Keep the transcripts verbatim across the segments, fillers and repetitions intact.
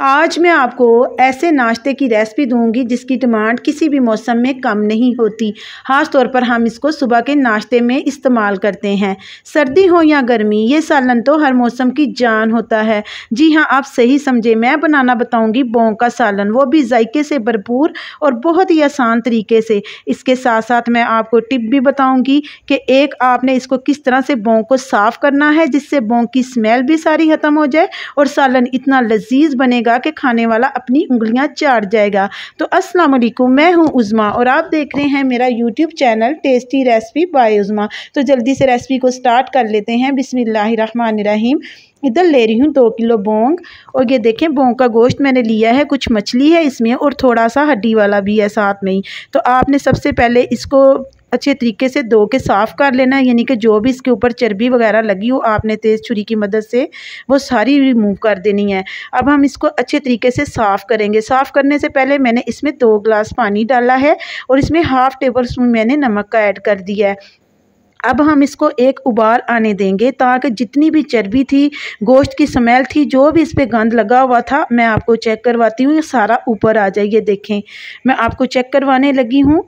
आज मैं आपको ऐसे नाश्ते की रेसिपी दूंगी जिसकी डिमांड किसी भी मौसम में कम नहीं होती। ख़ास तौर पर हम इसको सुबह के नाश्ते में इस्तेमाल करते हैं। सर्दी हो या गर्मी, ये सालन तो हर मौसम की जान होता है। जी हाँ, आप सही समझे, मैं बनाना बताऊंगी बोंग का सालन, वो भी जायके से भरपूर और बहुत ही आसान तरीके से। इसके साथ साथ मैं आपको टिप भी बताऊँगी कि एक आपने इसको किस तरह से बोंग को साफ़ करना है जिससे बोंग की स्मेल भी सारी ख़त्म हो जाए और सालन इतना लजीज बनेगा के खाने वाला अपनी उंगलियां चाट जाएगा। तो अस्सलाम वालेकुम, मैं हूं उज़मा और आप देख रहे हैं मेरा YouTube channel tasty recipe by Uzma. तो जल्दी से रेसिपी को स्टार्ट कर लेते हैं। बिस्मिल्लाहिर्रहमानिर्रहीम। इधर ले रही हूँ दो किलो बोंग और ये देखें बोंग का गोश्त मैंने लिया है, कुछ मछली है इसमें और थोड़ा सा हड्डी वाला भी है साथ में ही। तो आपने सबसे पहले इसको अच्छे तरीके से धो के साफ़ कर लेना है, यानी कि जो भी इसके ऊपर चर्बी वगैरह लगी हो आपने तेज़ छुरी की मदद से वो सारी रिमूव कर देनी है। अब हम इसको अच्छे तरीके से साफ़ करेंगे। साफ़ करने से पहले मैंने इसमें दो गिलास पानी डाला है और इसमें हाफ़ टेबल स्पून मैंने नमक का ऐड कर दिया है। अब हम इसको एक उबाल आने देंगे ताकि जितनी भी चर्बी थी, गोश्त की स्मेल थी, जो भी इस पर गंद लगा हुआ था, मैं आपको चेक करवाती हूँ, ये सारा ऊपर आ जाए। ये देखें, मैं आपको चेक करवाने लगी हूँ,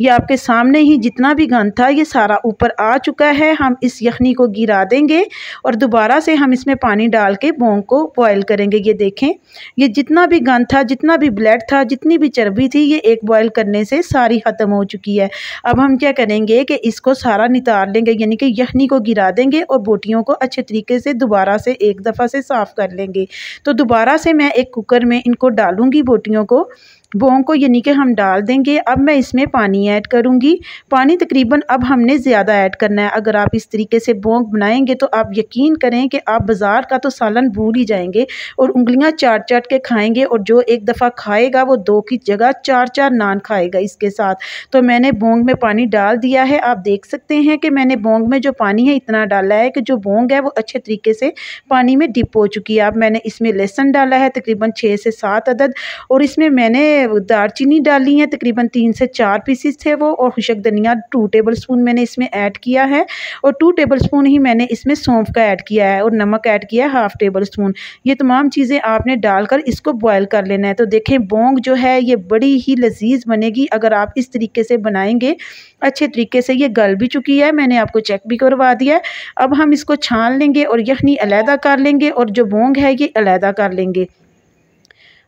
ये आपके सामने ही जितना भी गंद था ये सारा ऊपर आ चुका है। हम इस यखनी को गिरा देंगे और दोबारा से हम इसमें पानी डाल के बोंग को बॉयल करेंगे। ये देखें, ये जितना भी गंद था, जितना भी ब्लड था, जितनी भी चर्बी थी, ये एक बॉयल करने से सारी ख़त्म हो चुकी है। अब हम क्या करेंगे कि इसको सारा नितार लेंगे, यानी कि यखनी को गिरा देंगे और बोटियों को अच्छे तरीके से दोबारा से एक दफ़ा से साफ़ कर लेंगे। तो दोबारा से मैं एक कुकर में इनको डालूँगी, बोटियों को, बोंग को, यानी कि हम डाल देंगे। अब मैं इसमें पानी ऐड करूंगी। पानी तकरीबन अब हमने ज़्यादा ऐड करना है। अगर आप इस तरीके से बोंग बनाएंगे तो आप यकीन करें कि आप बाज़ार का तो सालन भूल ही जाएंगे और उंगलियां चाट चाट के खाएंगे और जो एक दफ़ा खाएगा वो दो की जगह चार चार नान खाएगा इसके साथ। तो मैंने बोंग में पानी डाल दिया है। आप देख सकते हैं कि मैंने बोंग में जो पानी है इतना डाला है कि जो बोंग है वो अच्छे तरीके से पानी में डिप हो चुकी है। अब मैंने इसमें लहसुन डाला है तकरीबन छः से सात अदद और इसमें मैंने दालचीनी डाली है, तकरीबन तीन से चार पीसेस थे वो, और खुशक धनिया टू टेबलस्पून मैंने इसमें ऐड किया है और टू टेबलस्पून ही मैंने इसमें सौंफ का ऐड किया है और नमक ऐड किया है हाफ़ टेबलस्पून। ये तमाम चीज़ें आपने डालकर इसको बॉयल कर लेना है। तो देखें बोंग जो है ये बड़ी ही लजीज बनेगी अगर आप इस तरीके से बनाएंगे। अच्छे तरीके से ये गल भी चुकी है, मैंने आपको चेक भी करवा दिया है। अब हम इसको छान लेंगे और यखनी अलहदा कर लेंगे और जो बोंग है ये अलहदा कर लेंगे।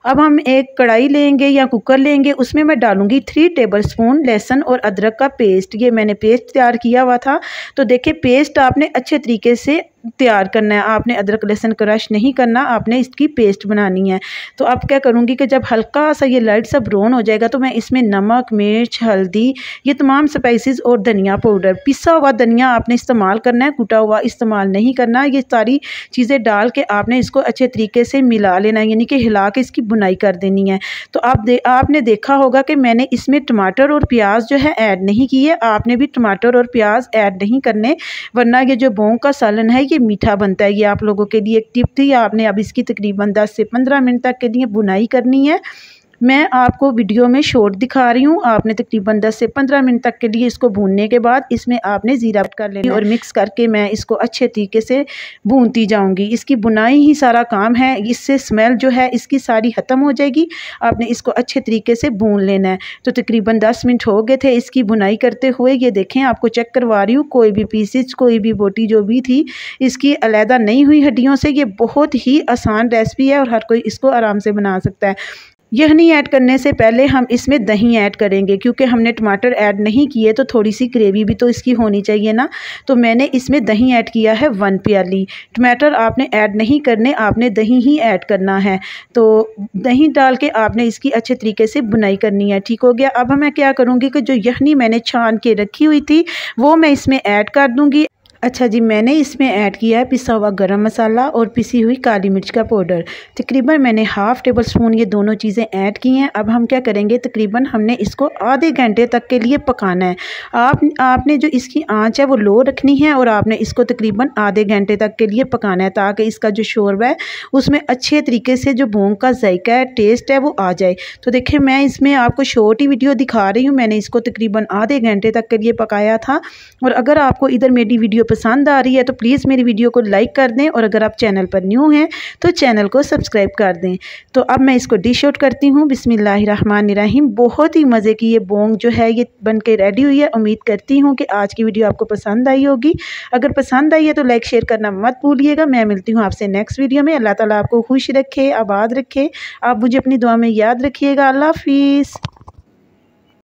अब हम एक कढ़ाई लेंगे या कुकर लेंगे, उसमें मैं डालूंगी थ्री टेबलस्पून लहसुन और अदरक का पेस्ट। ये मैंने पेस्ट तैयार किया हुआ था। तो देखिए पेस्ट आपने अच्छे तरीके से तैयार करना है, आपने अदरक लहसुन क्रश नहीं करना, आपने इसकी पेस्ट बनानी है। तो अब क्या करूँगी कि जब हल्का सा ये लाइट सा ब्राउन हो जाएगा तो मैं इसमें नमक, मिर्च, हल्दी, ये तमाम स्पाइसेस और धनिया पाउडर, पिसा हुआ धनिया आपने इस्तेमाल करना है, कुटा हुआ इस्तेमाल नहीं करना। ये सारी चीज़ें डाल के आपने इसको अच्छे तरीके से मिला लेना है, यानी कि हिला के इसकी बुनाई कर देनी है। तो आप दे, आपने देखा होगा कि मैंने इसमें टमाटर और प्याज जो है ऐड नहीं किए। आपने भी टमाटर और प्याज ऐड नहीं करने, वरना ये जो बोंग का सालन है मीठा बनता है। ये आप लोगों के लिए एक टिप थी। आपने अब इसकी तकरीबन दस से पंद्रह मिनट तक के लिए बुनाई करनी है। मैं आपको वीडियो में शॉर्ट दिखा रही हूँ। आपने तकरीबन दस से पंद्रह मिनट तक के लिए इसको भूनने के बाद इसमें आपने ज़ीरा कर लेना और मिक्स करके मैं इसको अच्छे तरीके से भूनती जाऊँगी। इसकी बुनाई ही सारा काम है, इससे स्मेल जो है इसकी सारी ख़त्म हो जाएगी। आपने इसको अच्छे तरीके से भून लेना है। तो तकरीबन दस मिनट हो गए थे इसकी बुनाई करते हुए। ये देखें, आपको चेक करवा रही हूँ, कोई भी पीसेज, कोई भी बोटी जो भी थी इसकी अलहदा नहीं हुई हड्डियों से। ये बहुत ही आसान रेसिपी है और हर कोई इसको आराम से बना सकता है। यखनी ऐड करने से पहले हम इसमें दही ऐड करेंगे, क्योंकि हमने टमाटर ऐड नहीं किए तो थोड़ी सी ग्रेवी भी तो इसकी होनी चाहिए ना। तो मैंने इसमें दही ऐड किया है वन प्याली। टमाटर आपने ऐड नहीं करने, आपने दही ही ऐड करना है। तो दही डाल के आपने इसकी अच्छे तरीके से बुनाई करनी है। ठीक हो गया। अब मैं क्या करूँगी कि जो यखनी मैंने छान के रखी हुई थी वो मैं इसमें ऐड कर दूँगी। अच्छा जी, मैंने इसमें ऐड किया है पिसा हुआ गरम मसाला और पिसी हुई काली मिर्च का पाउडर, तकरीबन मैंने हाफ़ टेबल स्पून ये दोनों चीज़ें ऐड की हैं। अब हम क्या करेंगे, तकरीबन हमने इसको आधे घंटे तक के लिए पकाना है। आप आपने जो इसकी आंच है वो लो रखनी है और आपने इसको तकरीबन आधे घंटे तक के लिए पकाना है ताकि इसका जो शोरबा है उसमें अच्छे तरीके से जो बोंग का जायका है, टेस्ट है, वो आ जाए। तो देखिए, मैं इसमें आपको शॉर्ट ही वीडियो दिखा रही हूँ। मैंने इसको तकरीबन आधे घंटे तक के लिए पकाया था और अगर आपको इधर मेरी वीडियो पसंद आ रही है तो प्लीज़ मेरी वीडियो को लाइक कर दें, और अगर आप चैनल पर न्यू हैं तो चैनल को सब्सक्राइब कर दें। तो अब मैं इसको डिश आउट करती हूँ। बिस्मिल्लाहिर्रहमानिर्रहीम। बहुत ही मज़े की ये बोंग जो है ये बन के रेडी हुई है। उम्मीद करती हूँ कि आज की वीडियो आपको पसंद आई होगी। अगर पसंद आई है तो लाइक शेयर करना मत भूलिएगा। मैं मिलती हूँ आपसे नेक्स्ट वीडियो में। अल्लाह ताला आपको खुश रखे, आबाद रखे। आप मुझे अपनी दुआ में याद रखिएगा। अल्लाह हाफिज़।